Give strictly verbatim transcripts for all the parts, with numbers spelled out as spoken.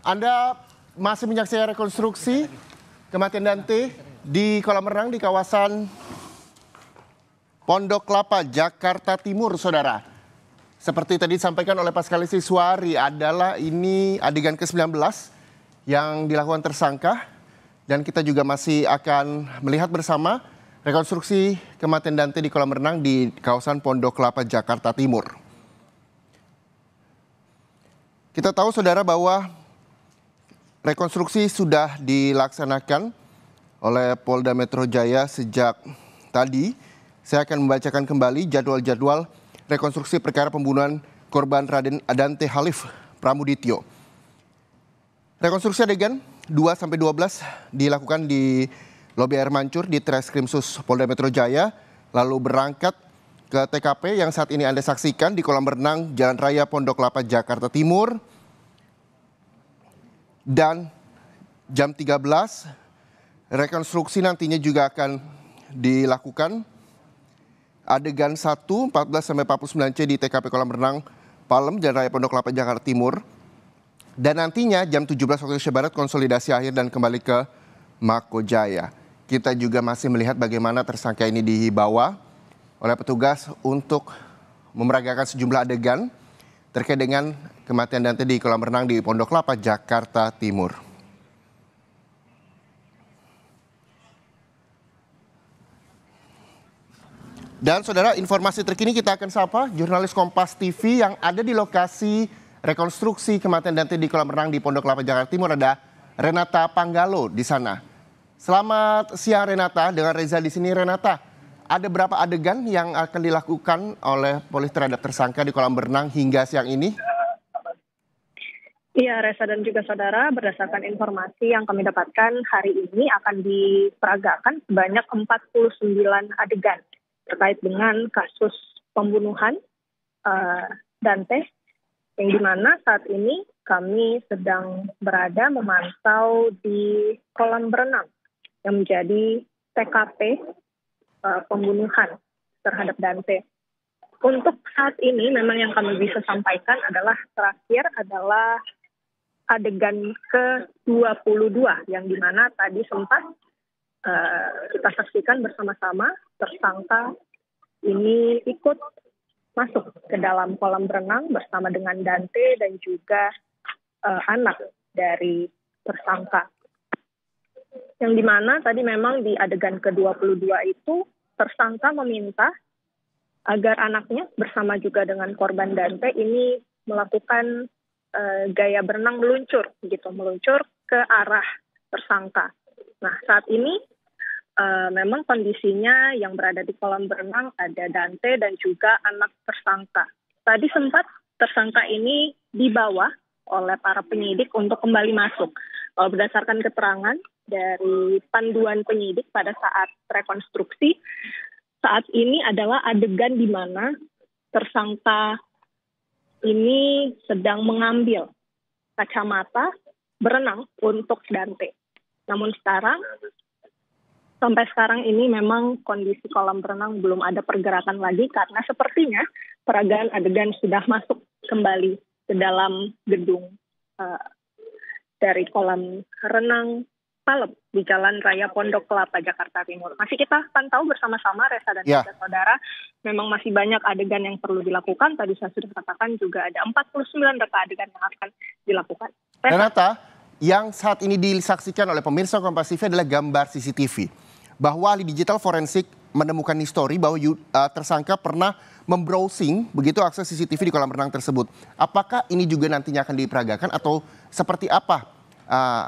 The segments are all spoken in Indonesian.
Anda masih menyaksikan rekonstruksi kematian Dante di kolam renang di kawasan Pondok Kelapa, Jakarta Timur, Saudara. Seperti tadi disampaikan oleh Paskalis Suari, adalah ini adegan ke sembilan belas yang dilakukan tersangka. Dan kita juga masih akan melihat bersama rekonstruksi kematian Dante di kolam renang di kawasan Pondok Kelapa, Jakarta Timur. Kita tahu, Saudara, bahwa rekonstruksi sudah dilaksanakan oleh Polda Metro Jaya sejak tadi. Saya akan membacakan kembali jadwal-jadwal rekonstruksi perkara pembunuhan korban Raden Andante Khalif Pramuditya. Rekonstruksi adegan dua sampai dua belas dilakukan di lobi air mancur di Treskrimsus Polda Metro Jaya, lalu berangkat ke T K P yang saat ini Anda saksikan di kolam renang Jalan Raya Pondok Kelapa, Jakarta Timur. Dan jam tiga belas rekonstruksi nantinya juga akan dilakukan adegan satu, empat belas sampai empat puluh sembilan C di T K P Kolam Renang Palem, Jalan Raya Pondok Kelapa, Jakarta Timur. Dan nantinya jam tujuh belas waktu Indonesia Barat konsolidasi akhir dan kembali ke Mako Jaya. Kita juga masih melihat bagaimana tersangka ini dibawa oleh petugas untuk memeragakan sejumlah adegan terkait dengan kematian Dante di kolam renang di Pondok Kelapa, Jakarta Timur. Dan Saudara, informasi terkini kita akan sapa jurnalis Kompas T V yang ada di lokasi rekonstruksi kematian Dante di kolam renang di Pondok Kelapa, Jakarta Timur. Ada Renata Panggalo di sana. Selamat siang Renata, dengan Reza di sini. Renata, ada berapa adegan yang akan dilakukan oleh polisi terhadap tersangka di kolam renang hingga siang ini? Iya, Reza dan juga Saudara, berdasarkan informasi yang kami dapatkan hari ini akan diperagakan sebanyak empat puluh sembilan adegan terkait dengan kasus pembunuhan uh, Dante, yang dimana saat ini kami sedang berada memantau di kolam berenang yang menjadi T K P pembunuhan terhadap Dante. Untuk saat ini memang yang kami bisa sampaikan adalah terakhir adalah adegan ke dua puluh dua yang dimana tadi sempat uh, kita saksikan bersama-sama tersangka ini ikut masuk ke dalam kolam renang bersama dengan Dante dan juga uh, anak dari tersangka. Yang dimana tadi memang di adegan ke dua puluh dua itu tersangka meminta agar anaknya bersama juga dengan korban Dante ini melakukan uh, gaya berenang meluncur, gitu, meluncur ke arah tersangka. Nah saat ini uh, memang kondisinya yang berada di kolam berenang ada Dante dan juga anak tersangka. Tadi sempat tersangka ini dibawa oleh para penyidik untuk kembali masuk. Kalau berdasarkan keterangan dari panduan penyidik pada saat rekonstruksi, saat ini adalah adegan di mana tersangka ini sedang mengambil kacamata berenang untuk Dante. Namun sekarang, sampai sekarang ini memang kondisi kolam berenang belum ada pergerakan lagi karena sepertinya peragaan adegan sudah masuk kembali ke dalam gedung uh, dari kolam renang Palem di Jalan Raya Pondok Kelapa, Jakarta Timur. Masih kita pantau bersama-sama, Reza dan ya. Saudara. Memang masih banyak adegan yang perlu dilakukan. Tadi saya sudah katakan juga ada empat puluh sembilan data adegan yang akan dilakukan. Reza. Renata, yang saat ini disaksikan oleh pemirsa Kompas T V adalah gambar C C T V. Bahwa ahli digital forensik menemukan histori bahwa uh, tersangka pernah membrowsing begitu akses C C T V di kolam renang tersebut. Apakah ini juga nantinya akan diperagakan atau seperti apa uh,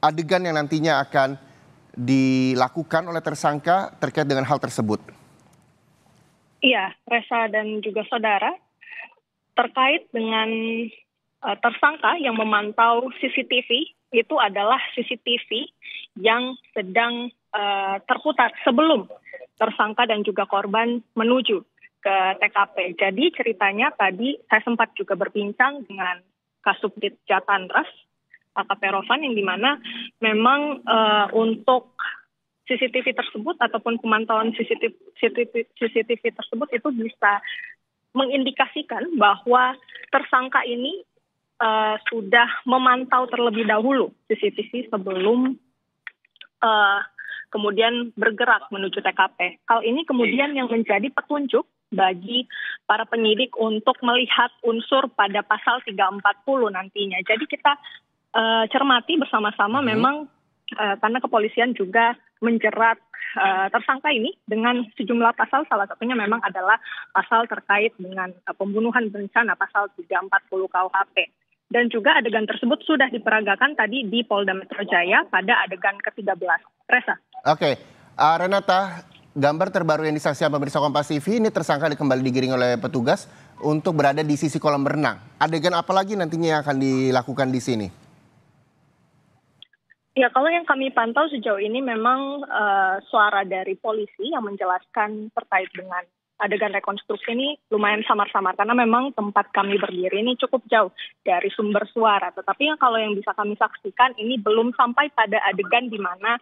adegan yang nantinya akan dilakukan oleh tersangka terkait dengan hal tersebut? Iya, Reza dan juga Saudara, terkait dengan uh, tersangka yang memantau C C T V, itu adalah C C T V yang sedang uh, terputar sebelum tersangka dan juga korban menuju ke T K P. Jadi ceritanya tadi saya sempat juga berbincang dengan Kasubdit Jatanras, A K P Rovan, yang dimana memang uh, untuk C C T V tersebut ataupun pemantauan C C T V, C C T V, C C T V tersebut itu bisa mengindikasikan bahwa tersangka ini uh, sudah memantau terlebih dahulu C C T V sebelum uh, kemudian bergerak menuju T K P. Hal ini kemudian yang menjadi petunjuk bagi para penyidik untuk melihat unsur pada pasal tiga empat nol nantinya. Jadi kita uh, cermati bersama-sama hmm. memang uh, karena kepolisian juga menjerat uh, tersangka ini dengan sejumlah pasal, salah satunya memang adalah pasal terkait dengan uh, pembunuhan berencana pasal tiga empat nol K U H P. Dan juga adegan tersebut sudah diperagakan tadi di Polda Metro Jaya pada adegan ke tiga belas. Reza. Oke, uh, Renata, gambar terbaru yang disaksikan pemirsa Kompas T V, ini tersangka kembali digiring oleh petugas untuk berada di sisi kolam renang. Adegan apa lagi nantinya yang akan dilakukan di sini? Ya, kalau yang kami pantau sejauh ini memang uh, suara dari polisi yang menjelaskan terkait dengan adegan rekonstruksi ini lumayan samar-samar karena memang tempat kami berdiri ini cukup jauh dari sumber suara. Tetapi yang kalau yang bisa kami saksikan ini belum sampai pada adegan di mana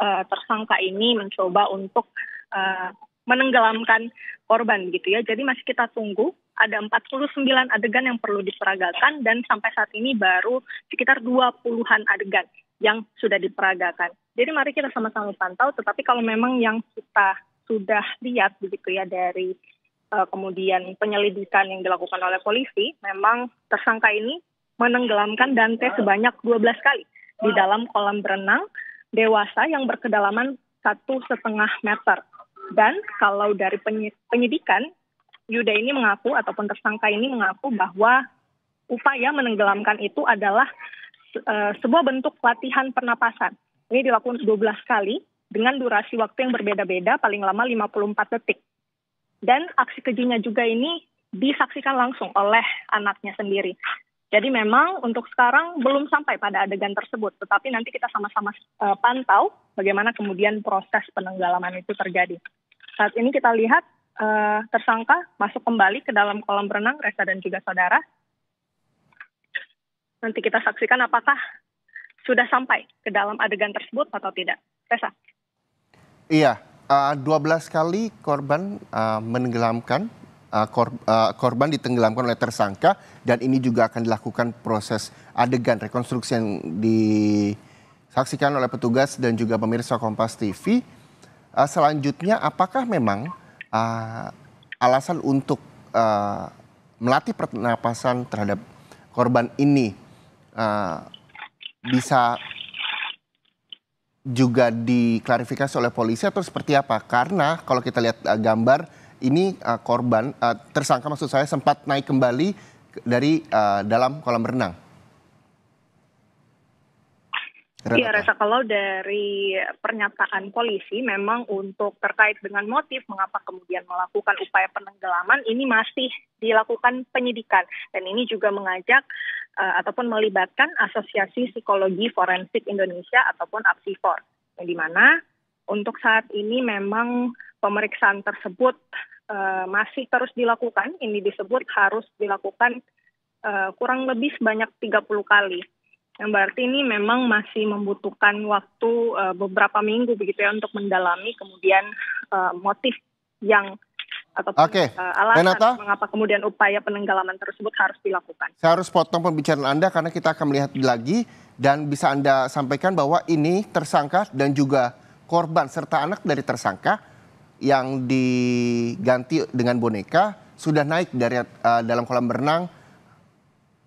uh, tersangka ini mencoba untuk uh, menenggelamkan korban gitu ya. Jadi masih kita tunggu, ada empat puluh sembilan adegan yang perlu diperagakan dan sampai saat ini baru sekitar dua puluhan adegan yang sudah diperagakan. Jadi mari kita sama-sama pantau, tetapi kalau memang yang kita sudah lihat begitu ya dari uh, kemudian penyelidikan yang dilakukan oleh polisi, memang tersangka ini menenggelamkan Dante sebanyak dua belas kali di dalam kolam berenang dewasa yang berkedalaman satu setengah meter. Dan kalau dari penyidikan, Yuda ini mengaku ataupun tersangka ini mengaku bahwa upaya menenggelamkan itu adalah uh, sebuah bentuk latihan pernapasan. Ini dilakukan dua belas kali dengan durasi waktu yang berbeda-beda, paling lama lima puluh empat detik. Dan aksi kejinya juga ini disaksikan langsung oleh anaknya sendiri. Jadi memang untuk sekarang belum sampai pada adegan tersebut, tetapi nanti kita sama-sama uh, pantau bagaimana kemudian proses penenggelaman itu terjadi. Saat ini kita lihat uh, tersangka masuk kembali ke dalam kolam renang, Reza dan juga saudara. Nanti kita saksikan apakah sudah sampai ke dalam adegan tersebut atau tidak. Reza. Iya, dua belas kali korban menenggelamkan, korban ditenggelamkan oleh tersangka, dan ini juga akan dilakukan proses adegan rekonstruksi yang disaksikan oleh petugas dan juga pemirsa Kompas T V. Selanjutnya, apakah memang alasan untuk melatih pernapasan terhadap korban ini bisa juga diklarifikasi oleh polisi atau seperti apa? Karena kalau kita lihat uh, gambar ini uh, korban, uh, tersangka maksud saya, sempat naik kembali dari uh, dalam kolam renang. Iya Reza, kalau dari pernyataan polisi memang untuk terkait dengan motif mengapa kemudian melakukan upaya penenggelaman ini masih dilakukan penyidikan. Dan ini juga mengajak uh, ataupun melibatkan Asosiasi Psikologi Forensik Indonesia ataupun APSIFOR. Yang dimana untuk saat ini memang pemeriksaan tersebut uh, masih terus dilakukan. Ini disebut harus dilakukan uh, kurang lebih sebanyak tiga puluh kali. Yang berarti ini memang masih membutuhkan waktu uh, beberapa minggu begitu ya untuk mendalami kemudian uh, motif yang ataupun okay. uh, alasan Renata, mengapa kemudian upaya penenggelaman tersebut harus dilakukan. Saya harus potong pembicaraan Anda karena kita akan melihat lagi dan bisa Anda sampaikan bahwa ini tersangka dan juga korban serta anak dari tersangka yang diganti dengan boneka sudah naik dari uh, dalam kolam renang,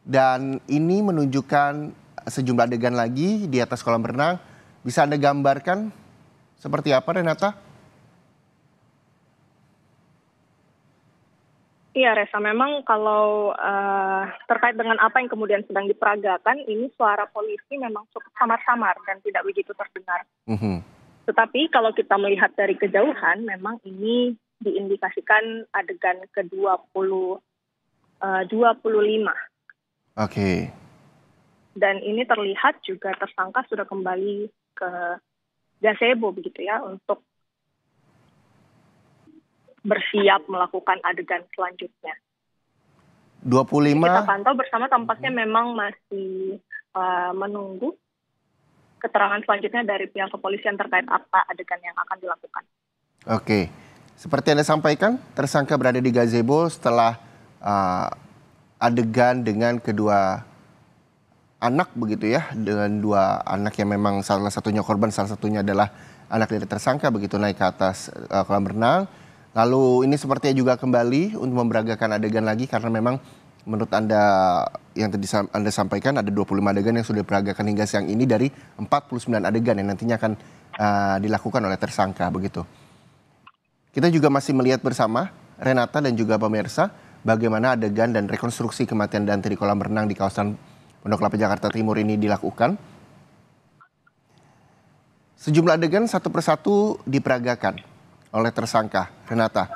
dan ini menunjukkan sejumlah adegan lagi di atas kolam renang. Bisa Anda gambarkan seperti apa, Renata? Iya, Reza. Memang kalau uh, terkait dengan apa yang kemudian sedang diperagakan, ini suara polisi memang cukup samar-samar dan tidak begitu terdengar. Mm-hmm. Tetapi kalau kita melihat dari kejauhan, memang ini diindikasikan adegan ke dua puluh lima. Oke. Dan ini terlihat juga tersangka sudah kembali ke gazebo begitu ya untuk bersiap melakukan adegan selanjutnya. dua puluh lima. Jadi kita pantau bersama, tampaknya memang masih uh, menunggu keterangan selanjutnya dari pihak kepolisian terkait apa adegan yang akan dilakukan. Oke, seperti Anda sampaikan, tersangka berada di gazebo setelah uh, adegan dengan kedua anak begitu ya, dengan dua anak yang memang salah satunya korban, salah satunya adalah anak dari tersangka begitu naik ke atas uh, kolam renang. Lalu ini sepertinya juga kembali untuk memberagakan adegan lagi, karena memang menurut Anda yang tadi Anda sampaikan ada dua puluh lima adegan yang sudah diperagakan hingga siang ini dari empat puluh sembilan adegan yang nantinya akan uh, dilakukan oleh tersangka begitu. Kita juga masih melihat bersama Renata dan juga pemirsa bagaimana adegan dan rekonstruksi kematian Dante di kolam renang di kawasan Pondok Kelapa Jakarta Timur ini dilakukan. Sejumlah adegan satu persatu diperagakan oleh tersangka. Renata,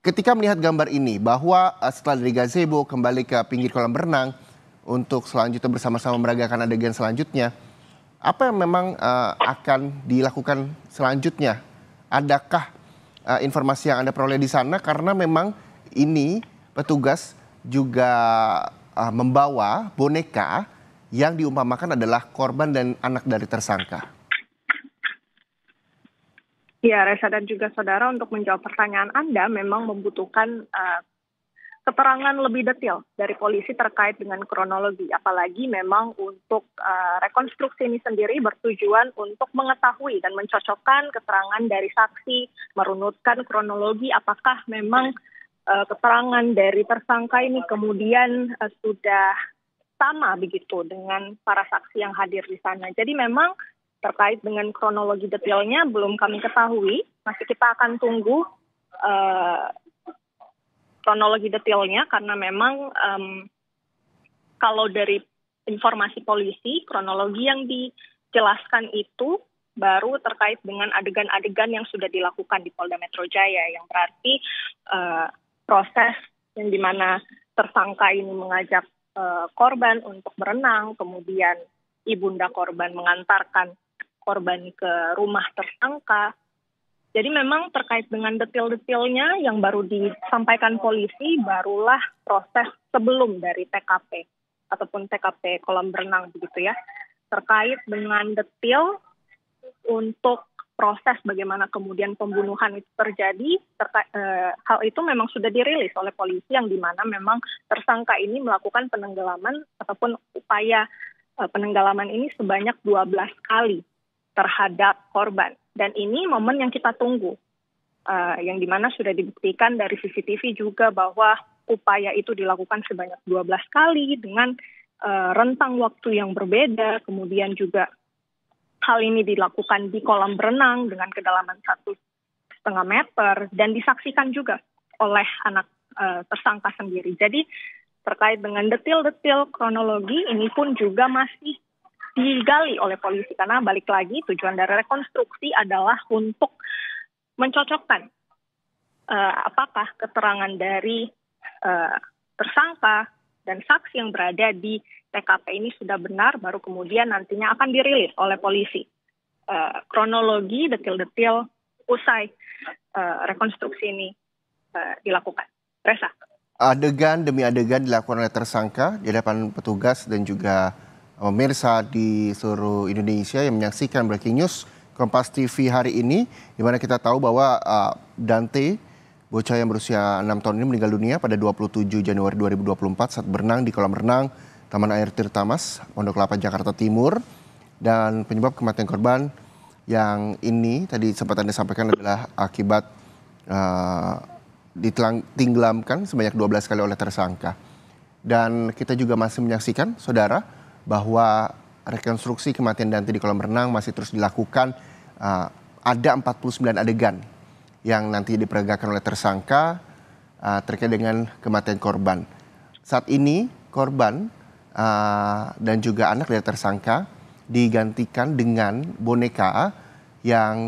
ketika melihat gambar ini bahwa setelah dari gazebo kembali ke pinggir kolam renang untuk selanjutnya bersama-sama meragakan adegan selanjutnya, apa yang memang uh, akan dilakukan selanjutnya? Adakah uh, informasi yang Anda peroleh di sana? Karena memang ini petugas juga Uh, membawa boneka yang diumpamakan adalah korban dan anak dari tersangka. Ya, Reza dan juga saudara, untuk menjawab pertanyaan Anda memang membutuhkan uh, keterangan lebih detail dari polisi terkait dengan kronologi. Apalagi memang untuk uh, rekonstruksi ini sendiri bertujuan untuk mengetahui dan mencocokkan keterangan dari saksi, merunutkan kronologi apakah memang keterangan dari tersangka ini kemudian sudah sama begitu dengan para saksi yang hadir di sana. Jadi memang terkait dengan kronologi detailnya belum kami ketahui. Masih kita akan tunggu uh, kronologi detailnya, karena memang um, kalau dari informasi polisi, kronologi yang dijelaskan itu baru terkait dengan adegan-adegan yang sudah dilakukan di Polda Metro Jaya, yang berarti uh, proses yang dimana tersangka ini mengajak uh, korban untuk berenang, kemudian ibunda korban mengantarkan korban ke rumah tersangka. Jadi memang terkait dengan detail-detailnya yang baru disampaikan polisi, barulah proses sebelum dari T K P ataupun T K P kolam berenang begitu ya. Terkait dengan detail untuk proses bagaimana kemudian pembunuhan itu terjadi, terka- eh, hal itu memang sudah dirilis oleh polisi, yang dimana memang tersangka ini melakukan penenggelaman ataupun upaya eh, penenggelaman ini sebanyak dua belas kali terhadap korban. Dan ini momen yang kita tunggu, eh, yang dimana sudah dibuktikan dari C C T V juga bahwa upaya itu dilakukan sebanyak dua belas kali dengan eh, rentang waktu yang berbeda, kemudian juga hal ini dilakukan di kolam berenang dengan kedalaman satu setengah meter dan disaksikan juga oleh anak uh, tersangka sendiri. Jadi terkait dengan detail-detail kronologi ini pun juga masih digali oleh polisi, karena balik lagi tujuan dari rekonstruksi adalah untuk mencocokkan uh, apakah keterangan dari uh, tersangka dan saksi yang berada di T K P ini sudah benar, baru kemudian nantinya akan dirilis oleh polisi. Uh, kronologi, detail-detail usai uh, rekonstruksi ini uh, dilakukan. Reza. Adegan demi adegan dilakukan oleh tersangka di hadapan petugas dan juga pemirsa di seluruh Indonesia yang menyaksikan Breaking News Kompas T V hari ini, di mana kita tahu bahwa uh, Dante, bocah yang berusia enam tahun ini, meninggal dunia pada dua puluh tujuh Januari dua ribu dua puluh empat saat berenang di kolam renang Taman Air Tirtamas, Pondok Kelapa, Jakarta Timur. Dan penyebab kematian korban yang ini tadi sempat Anda sampaikan adalah akibat uh, ditenggelamkan sebanyak dua belas kali oleh tersangka. Dan kita juga masih menyaksikan, saudara, bahwa rekonstruksi kematian Dante di kolam renang masih terus dilakukan. Uh, ada empat puluh sembilan adegan yang nanti diperagakan oleh tersangka uh, terkait dengan kematian korban. Saat ini korban Uh, dan juga anak dari tersangka digantikan dengan boneka yang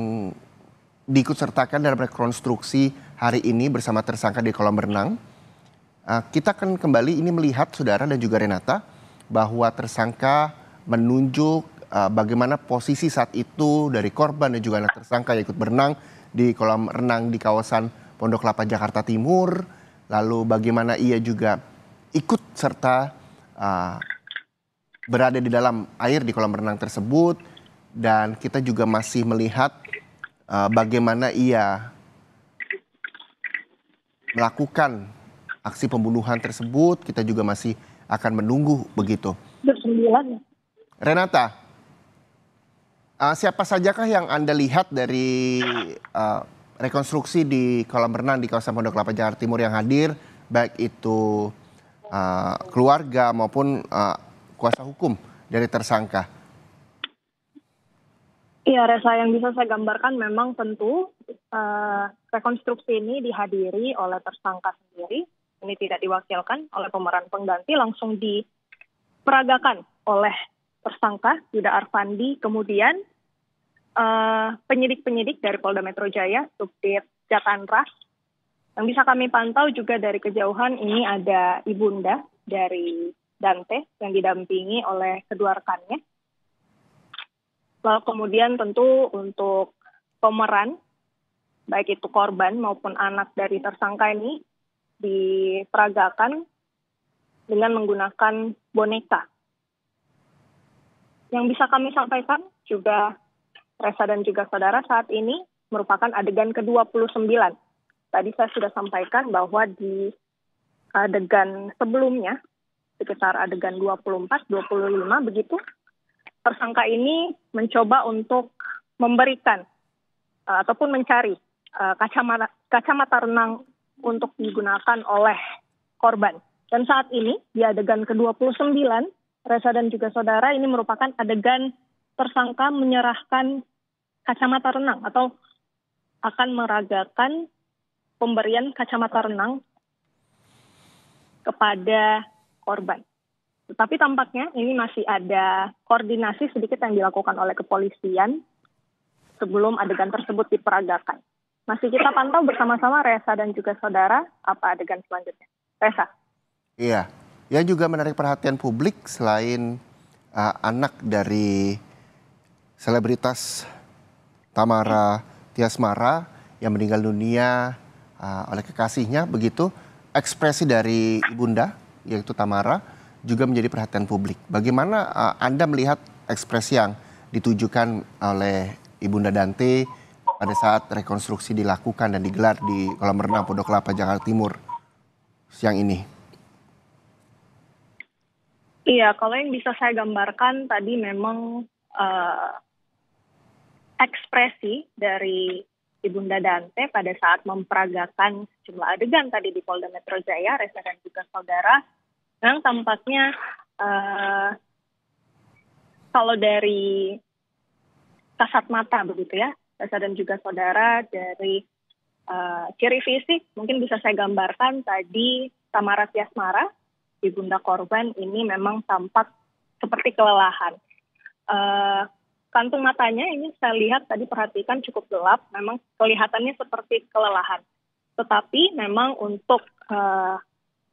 diikutsertakan dalam rekonstruksi hari ini bersama tersangka di kolam renang. Uh, kita akan kembali ini melihat, saudara dan juga Renata, bahwa tersangka menunjuk uh, bagaimana posisi saat itu dari korban dan juga anak tersangka yang ikut berenang di kolam renang di kawasan Pondok Kelapa, Jakarta Timur. Lalu bagaimana ia juga ikut serta Uh, berada di dalam air di kolam renang tersebut. Dan kita juga masih melihat uh, bagaimana ia melakukan aksi pembunuhan tersebut. Kita juga masih akan menunggu begitu. Renata, uh, siapa sajakah yang Anda lihat dari uh, rekonstruksi di kolam renang di kawasan Pondok Kelapa Jakarta Timur yang hadir, baik itu uh, keluarga maupun uh, kuasa hukum dari tersangka? Iya, Reza, yang bisa saya gambarkan memang tentu uh, rekonstruksi ini dihadiri oleh tersangka sendiri. Ini tidak diwakilkan oleh pemeran pengganti, langsung diperagakan oleh tersangka Yuda Arfandi. Kemudian uh, penyidik-penyidik dari Polda Metro Jaya, Kasubdit Jatanras. Yang bisa kami pantau juga dari kejauhan ini ada ibunda dari Dante yang didampingi oleh kedua rekannya. Lalu kemudian tentu untuk pemeran, baik itu korban maupun anak dari tersangka ini, diperagakan dengan menggunakan boneka. Yang bisa kami sampaikan juga, Reza dan juga saudara, saat ini merupakan adegan ke dua puluh sembilan. Tadi saya sudah sampaikan bahwa di adegan sebelumnya, sekitar adegan dua puluh empat dua puluh lima begitu, tersangka ini mencoba untuk memberikan uh, ataupun mencari uh, kacamata, kacamata renang untuk digunakan oleh korban. Dan saat ini di adegan ke dua puluh sembilan, Reza dan juga saudara, ini merupakan adegan tersangka menyerahkan kacamata renang atau akan meragakan pemberian kacamata renang kepada korban. Tetapi tampaknya ini masih ada koordinasi sedikit yang dilakukan oleh kepolisian sebelum adegan tersebut diperagakan. Masih kita pantau bersama-sama, Reza dan juga saudara, apa adegan selanjutnya. Reza. Iya, yang juga menarik perhatian publik selain uh, anak dari selebritas Tamara Tyasmara yang meninggal dunia uh, oleh kekasihnya, begitu, ekspresi dari ibunda yaitu Tamara juga menjadi perhatian publik. Bagaimana uh, Anda melihat ekspresi yang ditujukan oleh Ibunda Dante pada saat rekonstruksi dilakukan dan digelar di kolam renang Pondok Kelapa Jakarta Timur siang ini? Iya, kalau yang bisa saya gambarkan tadi memang uh, ekspresi dari Ibunda Dante pada saat memperagakan sejumlah adegan tadi di Polda Metro Jaya, Reza dan juga saudara, yang tampaknya uh, kalau dari kasat mata begitu ya, Reza dan juga saudara, dari uh, ciri fisik mungkin bisa saya gambarkan tadi Tamara Tyasmara, ibunda korban, ini memang tampak seperti kelelahan. Uh, kantung matanya ini saya lihat tadi, perhatikan cukup gelap, memang kelihatannya seperti kelelahan. Tetapi memang untuk uh,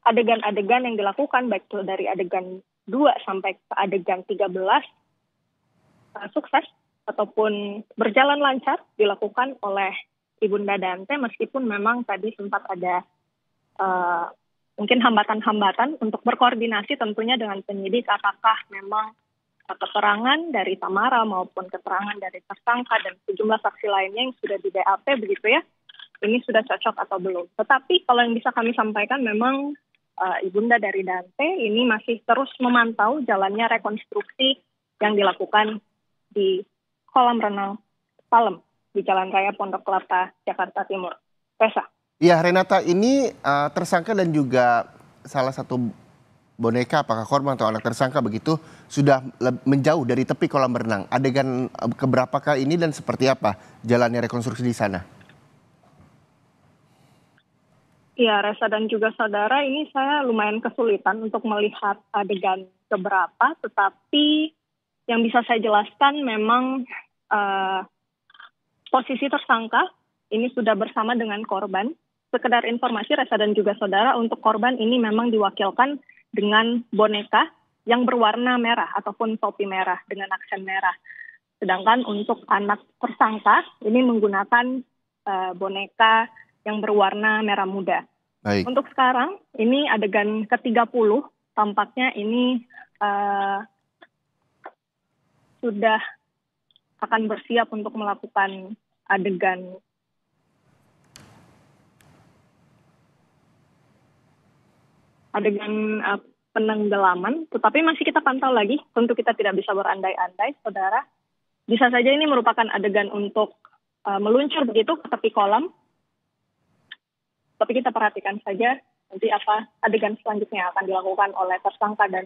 adegan-adegan yang dilakukan, baik itu dari adegan dua sampai ke adegan tiga belas, sukses ataupun berjalan lancar dilakukan oleh Ibunda Dante, meskipun memang tadi sempat ada uh, mungkin hambatan-hambatan untuk berkoordinasi tentunya dengan penyidik, apakah memang keterangan dari Tamara maupun keterangan dari tersangka dan sejumlah saksi lainnya yang sudah di D A P begitu ya, ini sudah cocok atau belum. Tetapi kalau yang bisa kami sampaikan memang Uh, ibunda dari Dante ini masih terus memantau jalannya rekonstruksi yang dilakukan di kolam renang Palem di Jalan Raya Pondok Kelapa, Jakarta Timur. Reza. Ya, Renata, ini uh, tersangka dan juga salah satu boneka, apakah korban atau anak tersangka begitu, sudah menjauh dari tepi kolam renang. Adegan keberapakah ini dan seperti apa jalannya rekonstruksi di sana? Ya, Reza dan juga saudara, ini saya lumayan kesulitan untuk melihat adegan keberapa, tetapi yang bisa saya jelaskan memang uh, posisi tersangka ini sudah bersama dengan korban. Sekedar informasi, Reza dan juga saudara, untuk korban ini memang diwakilkan dengan boneka yang berwarna merah ataupun topi merah dengan aksen merah. Sedangkan untuk anak tersangka ini menggunakan uh, boneka yang berwarna merah muda. Baik. Untuk sekarang, ini adegan ke tiga puluh, tampaknya ini uh, sudah akan bersiap untuk melakukan adegan adegan uh, penenggelaman, tetapi masih kita pantau lagi. Tentu kita tidak bisa berandai-andai, saudara. Bisa saja ini merupakan adegan untuk uh, meluncur begitu ke tepi kolam. Tapi kita perhatikan saja nanti apa adegan selanjutnya akan dilakukan oleh tersangka dan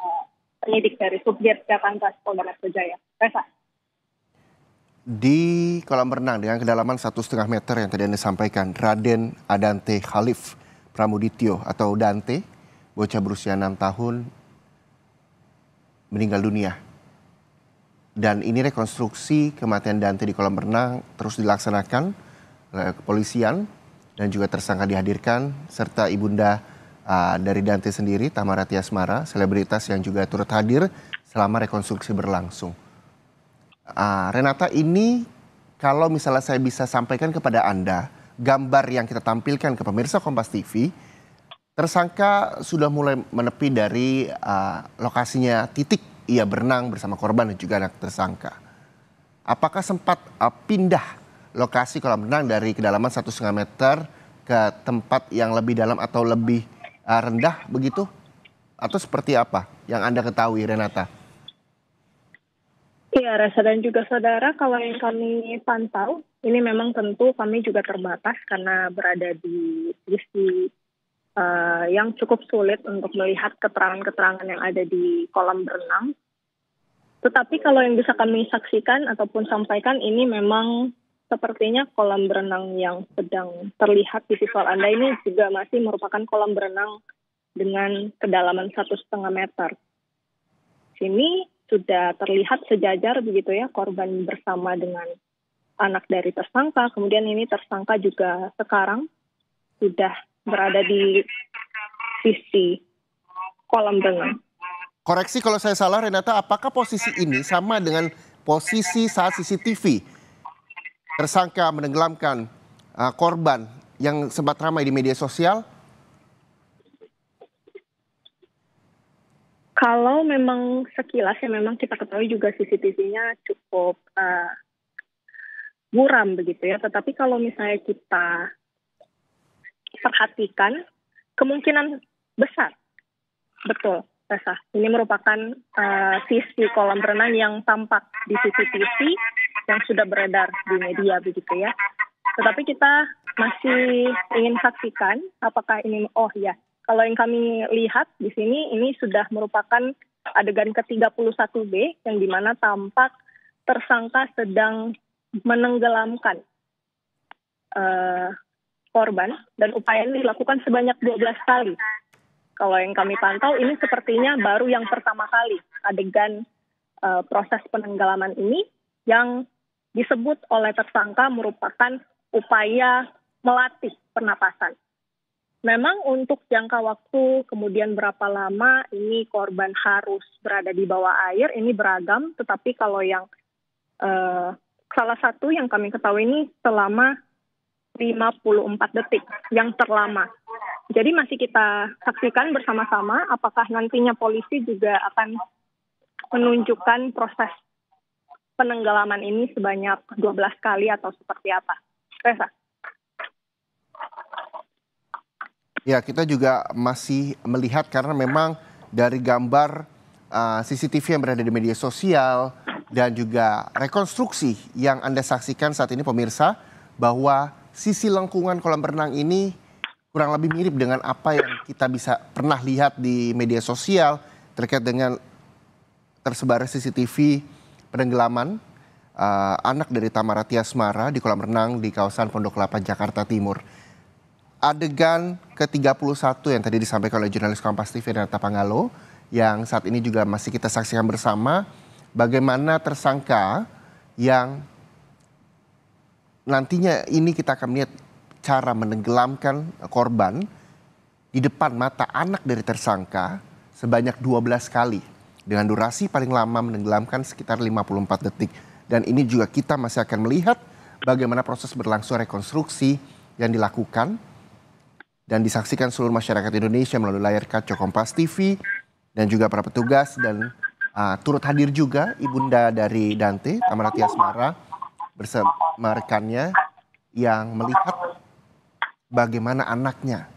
uh, penyidik dari Kasubdit Jatanras Polda Metro Jaya. Reza. Di kolam renang dengan kedalaman satu koma lima meter yang tadi Anda sampaikan, Raden Andante Khalif Pramuditya atau Dante, bocah berusia enam tahun, meninggal dunia. Dan ini rekonstruksi kematian Dante di kolam renang terus dilaksanakan oleh kepolisian dan juga tersangka dihadirkan, serta ibunda uh, dari Dante sendiri, Tamara Tyasmara, selebritas yang juga turut hadir selama rekonstruksi berlangsung. Ah, Renata, ini kalau misalnya saya bisa sampaikan kepada Anda gambar yang kita tampilkan ke pemirsa Kompas T V, tersangka sudah mulai menepi dari uh, lokasinya titik ia berenang bersama korban dan juga anak tersangka. Apakah sempat uh, pindah lokasi kolam renang dari kedalaman satu koma lima meter ke tempat yang lebih dalam atau lebih uh, rendah begitu? Atau seperti apa yang Anda ketahui, Renata? Iya, Reza dan juga saudara, kalau yang kami pantau, ini memang tentu kami juga terbatas karena berada di sisi uh, yang cukup sulit untuk melihat keterangan-keterangan yang ada di kolam renang. Tetapi kalau yang bisa kami saksikan ataupun sampaikan, ini memang sepertinya kolam renang yang sedang terlihat di visual Anda ini juga masih merupakan kolam renang dengan kedalaman satu setengah meter. Sini sudah terlihat sejajar begitu ya, korban bersama dengan anak dari tersangka. Kemudian ini tersangka juga sekarang sudah berada di sisi kolam renang. Koreksi kalau saya salah, Renata, apakah posisi ini sama dengan posisi saat C C T V tersangka menenggelamkan uh, korban yang sempat ramai di media sosial? Kalau memang sekilas ya, memang kita ketahui juga C C T V-nya cukup uh, buram begitu ya. Tetapi kalau misalnya kita perhatikan, kemungkinan besar, betul, Reza, ini merupakan uh, sisi kolam renang yang tampak di C C T V yang sudah beredar di media begitu ya. Tetapi kita masih ingin saksikan apakah ini, oh ya. Kalau yang kami lihat di sini, ini sudah merupakan adegan ke tiga puluh satu B yang dimana tampak tersangka sedang menenggelamkan uh, korban dan upaya ini dilakukan sebanyak dua belas kali. Kalau yang kami pantau, ini sepertinya baru yang pertama kali adegan uh, proses penenggelaman ini yang disebut oleh tersangka merupakan upaya melatih pernapasan. Memang untuk jangka waktu kemudian berapa lama ini korban harus berada di bawah air ini beragam, tetapi kalau yang eh, salah satu yang kami ketahui ini selama lima puluh empat detik yang terlama. Jadi masih kita saksikan bersama-sama apakah nantinya polisi juga akan menunjukkan proses penenggelaman ini sebanyak dua belas kali atau seperti apa. Reza. Ya, kita juga masih melihat karena memang dari gambar uh, C C T V yang berada di media sosial dan juga rekonstruksi yang Anda saksikan saat ini pemirsa, bahwa sisi lengkungan kolam renang ini kurang lebih mirip dengan apa yang kita bisa pernah lihat di media sosial terkait dengan tersebar C C T V penenggelaman uh, anak dari Tamara Tyasmara di kolam renang di kawasan Pondok Kelapa, Jakarta Timur. Adegan ke tiga puluh satu yang tadi disampaikan oleh jurnalis Kompas T V Renata Panggalo yang saat ini juga masih kita saksikan bersama, bagaimana tersangka yang nantinya ini kita akan melihat cara menenggelamkan korban di depan mata anak dari tersangka sebanyak dua belas kali dengan durasi paling lama menenggelamkan sekitar lima puluh empat detik. Dan ini juga kita masih akan melihat bagaimana proses berlangsung rekonstruksi yang dilakukan dan disaksikan seluruh masyarakat Indonesia melalui layar kaca Kompas T V dan juga para petugas dan uh, turut hadir juga ibunda dari Dante, Tamara Tyasmara, bersama rekannya yang melihat bagaimana anaknya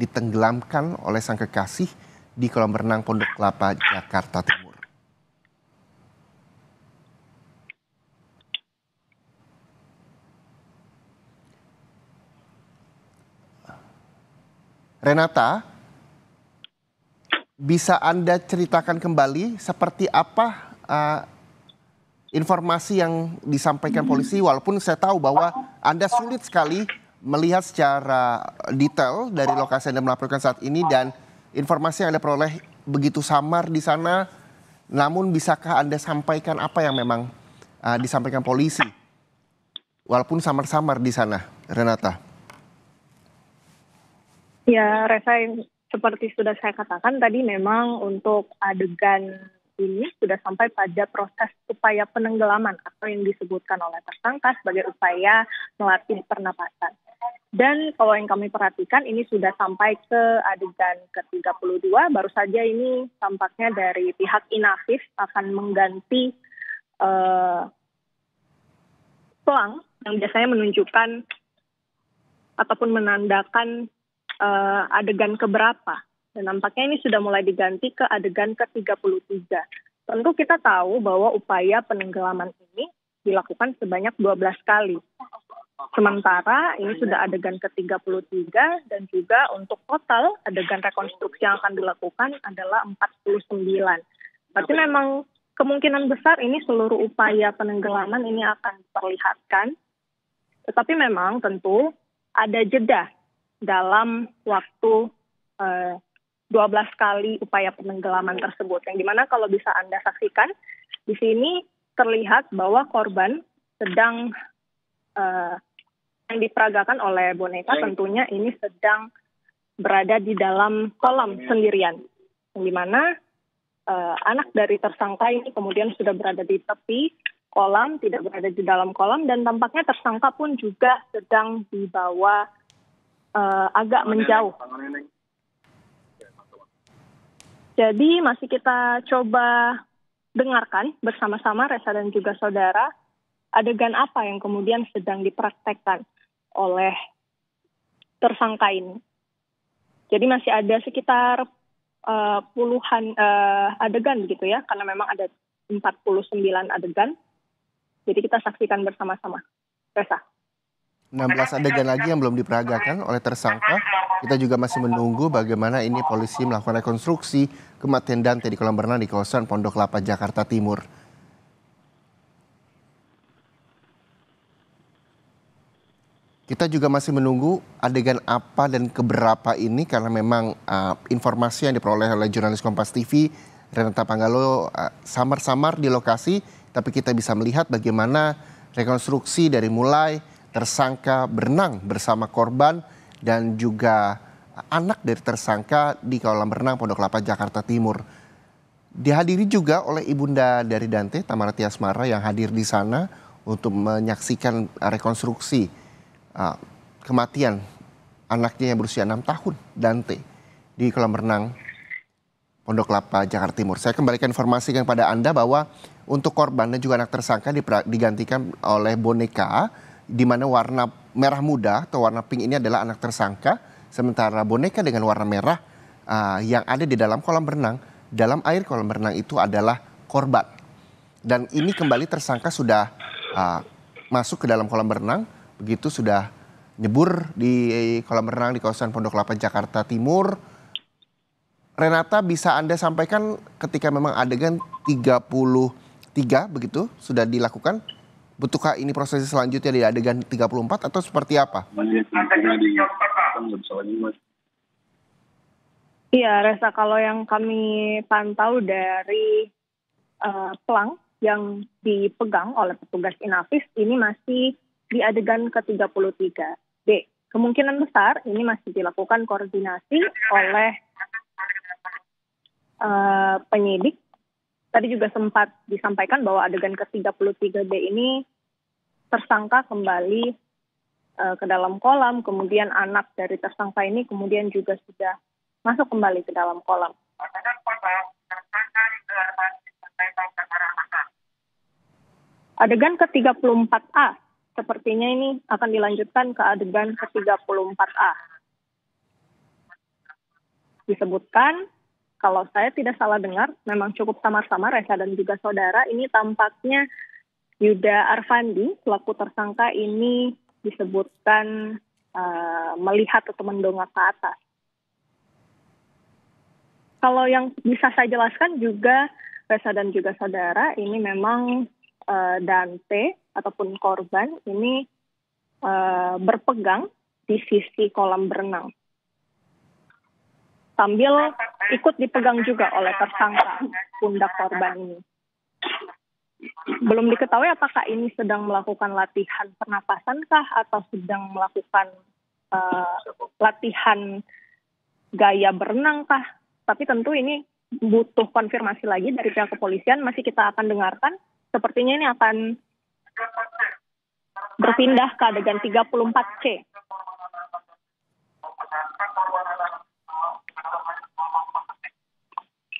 ditenggelamkan oleh sang kekasih di kolam renang Pondok Kelapa, Jakarta Timur. Renata, bisa Anda ceritakan kembali seperti apa uh, informasi yang disampaikan polisi, walaupun saya tahu bahwa Anda sulit sekali melihat secara detail dari lokasi Anda melaporkan saat ini, dan informasi yang Anda peroleh begitu samar di sana, namun bisakah Anda sampaikan apa yang memang uh, disampaikan polisi, walaupun samar-samar di sana, Renata? Ya, Reza, seperti sudah saya katakan tadi, memang untuk adegan ini sudah sampai pada proses upaya penenggelaman atau yang disebutkan oleh tersangka sebagai upaya melatih pernapasan. Dan kalau yang kami perhatikan, ini sudah sampai ke adegan ke tiga puluh dua, baru saja ini tampaknya dari pihak Inafis akan mengganti uh, pelang yang biasanya menunjukkan ataupun menandakan Uh, adegan keberapa, dan nampaknya ini sudah mulai diganti ke adegan ke tiga puluh tiga. Tentu kita tahu bahwa upaya penenggelaman ini dilakukan sebanyak dua belas kali. Sementara ini sudah adegan ke tiga puluh tiga, dan juga untuk total adegan rekonstruksi yang akan dilakukan adalah empat puluh sembilan. Berarti memang kemungkinan besar ini seluruh upaya penenggelaman ini akan diperlihatkan. Tetapi memang tentu ada jeda dalam waktu eh, dua belas kali upaya penenggelaman tersebut. Yang dimana kalau bisa Anda saksikan, di sini terlihat bahwa korban sedang eh, yang diperagakan oleh boneka tentunya ini sedang berada di dalam kolam sendirian. Yang dimana eh, anak dari tersangka ini kemudian sudah berada di tepi kolam, tidak berada di dalam kolam, dan tampaknya tersangka pun juga sedang dibawa Uh, agak menjauh. Jadi masih kita coba dengarkan bersama-sama, Reza dan juga saudara, adegan apa yang kemudian sedang dipraktekkan oleh tersangka ini. Jadi masih ada sekitar uh, puluhan uh, adegan begitu ya, karena memang ada empat puluh sembilan adegan. Jadi kita saksikan bersama-sama, Reza. enam belas adegan lagi yang belum diperagakan oleh tersangka. Kita juga masih menunggu bagaimana ini polisi melakukan rekonstruksi kematian Dante di kolam renang di kawasan Pondok Kelapa, Jakarta Timur. Kita juga masih menunggu adegan apa dan keberapa ini, karena memang uh, informasi yang diperoleh oleh jurnalis Kompas T V, Renata Panggalo, uh, samar-samar di lokasi, tapi kita bisa melihat bagaimana rekonstruksi dari mulai tersangka berenang bersama korban dan juga anak dari tersangka di kolam renang Pondok Kelapa, Jakarta Timur. Dihadiri juga oleh ibunda dari Dante, Tamara Tyasmara, yang hadir di sana untuk menyaksikan rekonstruksi uh, kematian anaknya yang berusia enam tahun, Dante, di kolam renang Pondok Kelapa, Jakarta Timur. Saya kembalikan informasi kepada Anda bahwa untuk korban dan juga anak tersangka digantikan oleh boneka, di mana warna merah muda atau warna pink ini adalah anak tersangka, sementara boneka dengan warna merah uh, yang ada di dalam kolam renang, dalam air kolam renang itu adalah korban. Dan ini kembali tersangka sudah uh, masuk ke dalam kolam renang, begitu sudah nyebur di kolam renang di kawasan Pondok Kelapa, Jakarta Timur. Renata, bisa Anda sampaikan ketika memang adegan tiga puluh tiga begitu sudah dilakukan, butuhkah ini prosesi selanjutnya di adegan tiga puluh empat atau seperti apa? Iya, Reza, kalau yang kami pantau dari uh, pelang yang dipegang oleh petugas Inafis, ini masih di adegan ke tiga puluh tiga B. Kemungkinan besar ini masih dilakukan koordinasi oleh uh, penyidik. Tadi juga sempat disampaikan bahwa adegan ke tiga puluh tiga B ini tersangka kembali uh, ke dalam kolam, kemudian anak dari tersangka ini kemudian juga sudah masuk kembali ke dalam kolam. Adegan ke tiga puluh empat A, sepertinya ini akan dilanjutkan ke adegan ke tiga puluh empat A. disebutkan, kalau saya tidak salah dengar, memang cukup samar-samar Reza dan juga saudara. Ini tampaknya Yuda Arfandi, pelaku tersangka ini disebutkan uh, melihat atau mendongak ke atas. Kalau yang bisa saya jelaskan juga, Reza dan juga saudara, ini memang uh, Dante ataupun korban ini uh, berpegang di sisi kolam berenang, sambil ikut dipegang juga oleh tersangka pundak korban ini. Belum diketahui apakah ini sedang melakukan latihan pernapasan kah atau sedang melakukan uh, latihan gaya berenang kah. Tapi tentu ini butuh konfirmasi lagi dari pihak kepolisian, masih kita akan dengarkan. Sepertinya ini akan berpindah ke adegan tiga puluh empat C.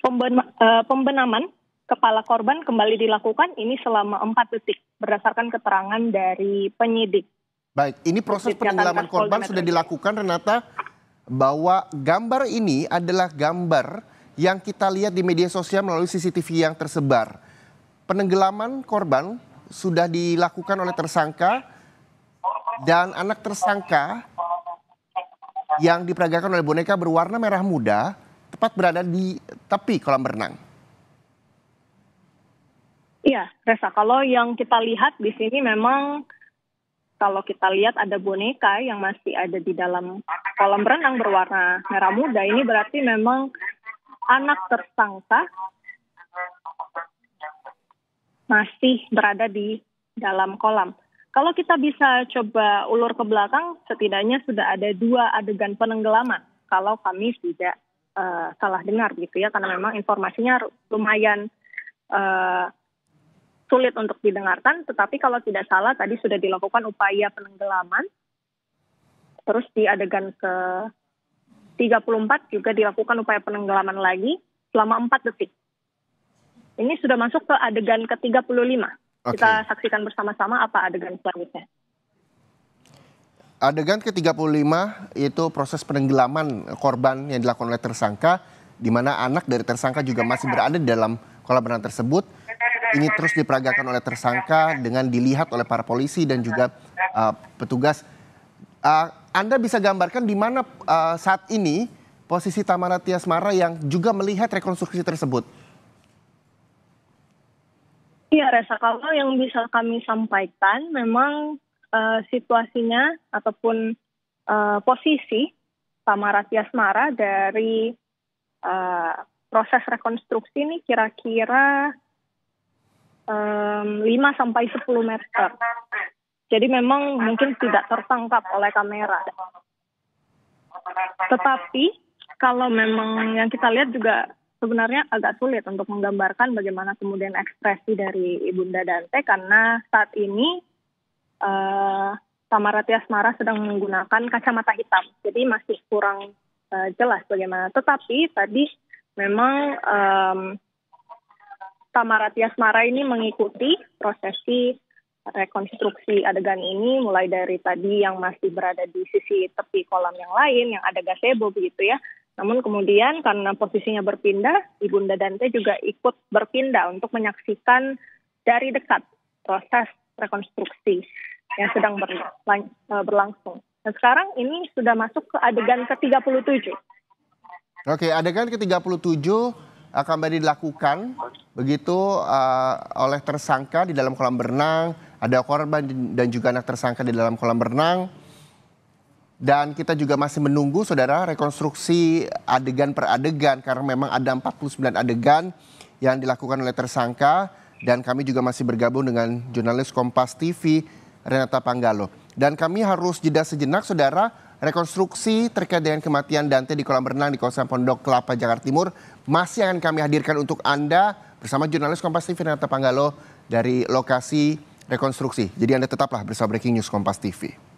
Pemben, uh, pembenaman kepala korban kembali dilakukan ini selama empat detik berdasarkan keterangan dari penyidik. Baik, ini proses penenggelaman korban sudah dilakukan, Renata, bahwa gambar ini adalah gambar yang kita lihat di media sosial melalui C C T V yang tersebar. Penenggelaman korban sudah dilakukan oleh tersangka dan anak tersangka yang diperagakan oleh boneka berwarna merah muda tepat berada di tepi kolam berenang. Iya, Reza. Kalau yang kita lihat di sini memang kalau kita lihat ada boneka yang masih ada di dalam kolam berenang berwarna merah muda. Ini berarti memang anak tersangka masih berada di dalam kolam. Kalau kita bisa coba ulur ke belakang, setidaknya sudah ada dua adegan penenggelaman. Kalau kami tidak Uh, salah dengar gitu ya, karena memang informasinya lumayan uh, sulit untuk didengarkan, tetapi kalau tidak salah tadi sudah dilakukan upaya penenggelaman, terus di adegan ke tiga puluh empat juga dilakukan upaya penenggelaman lagi selama empat detik. Ini sudah masuk ke adegan ke tiga puluh lima. Okay. Kita saksikan bersama-sama apa adegan selanjutnya. Adegan ke tiga puluh lima itu proses penenggelaman korban yang dilakukan oleh tersangka, di mana anak dari tersangka juga masih berada di dalam kolam renang tersebut. Ini terus diperagakan oleh tersangka dengan dilihat oleh para polisi dan juga uh, petugas. Uh, Anda bisa gambarkan di mana uh, saat ini posisi Tamara Tyasmara yang juga melihat rekonstruksi tersebut? Iya, Reza, kalau yang bisa kami sampaikan memang Uh, situasinya ataupun uh, posisi Tamara Tyasmara dari uh, proses rekonstruksi ini kira-kira um, lima sampai sepuluh meter. Jadi memang mungkin tidak tertangkap oleh kamera. Tetapi kalau memang yang kita lihat juga sebenarnya agak sulit untuk menggambarkan bagaimana kemudian ekspresi dari Ibunda Dante, karena saat ini Uh, Tamara Tyasmara sedang menggunakan kacamata hitam, jadi masih kurang uh, jelas bagaimana. Tetapi tadi memang um, Tamara Tyasmara ini mengikuti prosesi rekonstruksi adegan ini, mulai dari tadi yang masih berada di sisi tepi kolam yang lain, yang ada gazebo begitu ya. Namun kemudian karena posisinya berpindah, Ibunda Dante juga ikut berpindah untuk menyaksikan dari dekat proses rekonstruksi yang sedang berlangsung. Nah, sekarang ini sudah masuk ke adegan ke tiga puluh tujuh. Oke, adegan ke tiga puluh tujuh akan dilakukan begitu uh, oleh tersangka di dalam kolam berenang, ada korban dan juga anak tersangka di dalam kolam berenang. Dan kita juga masih menunggu, saudara, rekonstruksi adegan per adegan karena memang ada empat puluh sembilan adegan yang dilakukan oleh tersangka. Dan kami juga masih bergabung dengan jurnalis Kompas T V, Renata Panggalo. Dan kami harus jeda sejenak, saudara. Rekonstruksi terkait dengan kematian Dante di kolam renang di kawasan Pondok Kelapa, Jakarta Timur masih akan kami hadirkan untuk Anda bersama jurnalis Kompas T V, Renata Panggalo, dari lokasi rekonstruksi. Jadi Anda tetaplah bersama Breaking News Kompas T V.